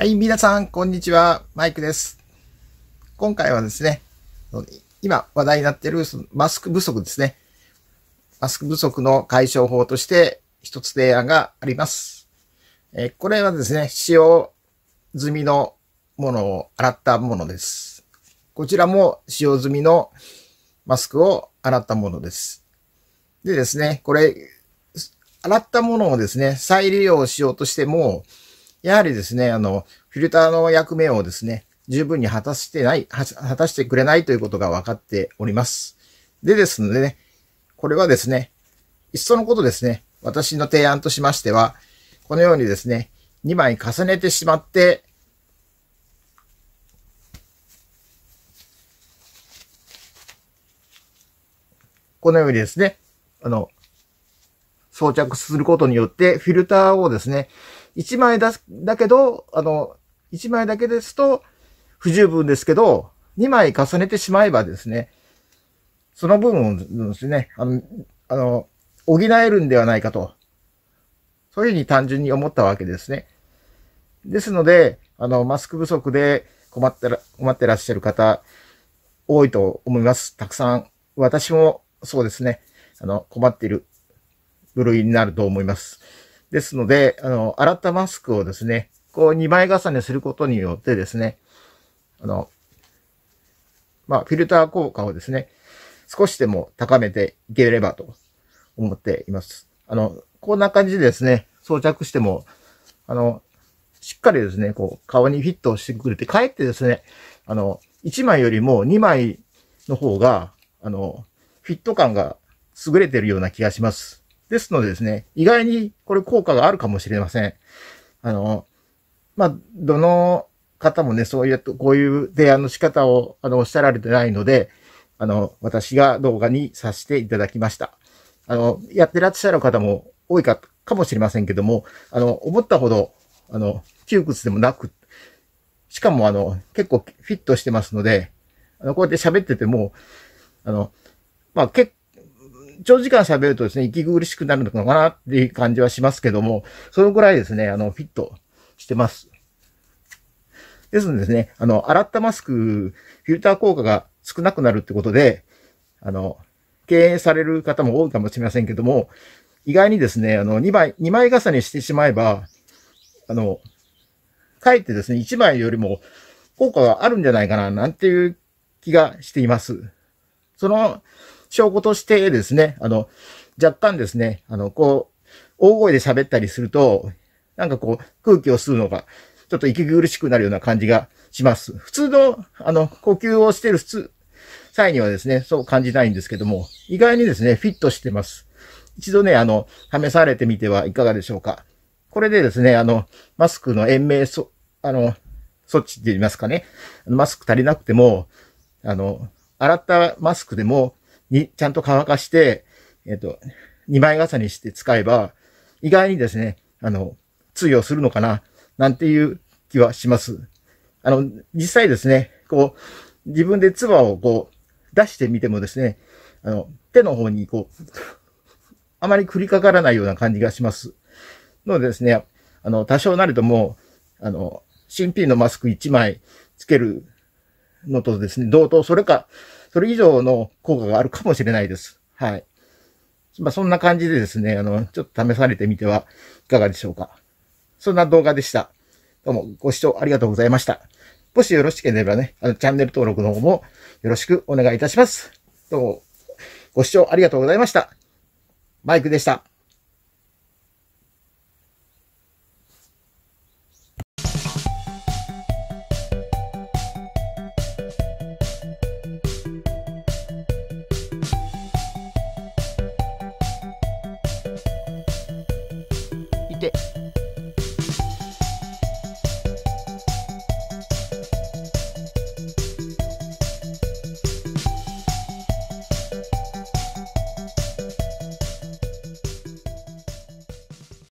はい、皆さん、こんにちは。マイクです。今回はですね、今話題になっているマスク不足ですね。マスク不足の解消法として一つ提案があります。これはですね、使用済みのものを洗ったものです。こちらも使用済みのマスクを洗ったものです。でですね、これ、洗ったものをですね、再利用しようとしても、やはりですね、フィルターの役目をですね、十分に果たしてくれないということが分かっております。でですのでね、これはですね、いっそのことですね、私の提案としましては、このようにですね、2枚重ねてしまって、このようにですね、装着することによって、フィルターをですね、1枚だけど、1枚だけですと不十分ですけど、2枚重ねてしまえばですね、その分をですね、補えるんではないかと、そういうふうに単純に思ったわけですね。ですので、マスク不足で困ってらっしゃる方、多いと思います。たくさん。私もそうですね、困っている部類になると思います。ですので、洗ったマスクをですね、こう2枚重ねすることによってですね、フィルター効果をですね、少しでも高めていければと思っています。こんな感じでですね、装着しても、しっかりですね、こう、顔にフィットしてくれて、かえってですね、1枚よりも2枚の方が、フィット感が優れているような気がします。ですのでですね、意外にこれ効果があるかもしれません。どの方もね、こういう提案の仕方を、おっしゃられてないので、私が動画にさせていただきました。やってらっしゃる方も多いかもしれませんけども、思ったほど、窮屈でもなく、しかも結構フィットしてますので、こうやって喋ってても、長時間喋るとですね、息苦しくなるのかなっていう感じはしますけども、そのくらいですね、フィットしてます。ですのでですね、洗ったマスク、フィルター効果が少なくなるってことで、敬遠される方も多いかもしれませんけども、意外にですね、2枚重ねしてしまえば、かえってですね、1枚よりも効果があるんじゃないかな、なんていう気がしています。その証拠としてですね、若干ですね、大声で喋ったりすると、なんかこう、空気を吸うのが、ちょっと息苦しくなるような感じがします。普通の、呼吸をしている際にはですね、そう感じないんですけども、意外にですね、フィットしてます。一度ね、試されてみてはいかがでしょうか。これでですね、マスクの延命措置って言いますかね、マスク足りなくても、洗ったマスクでも、ちゃんと乾かして、2枚重ねして使えば、意外にですね、通用するのかな、なんていう気はします。実際ですね、こう、自分で唾をこう、出してみてもですね、手の方にこう、あまり繰りかからないような感じがします。のでですね、多少なりとも、新品のマスク1枚つけるのとですね、同等、それ以上の効果があるかもしれないです。はい。そんな感じでですね、ちょっと試されてみてはいかがでしょうか。そんな動画でした。どうもご視聴ありがとうございました。もしよろしければね、チャンネル登録の方もよろしくお願いいたします。どうもご視聴ありがとうございました。マイクでした。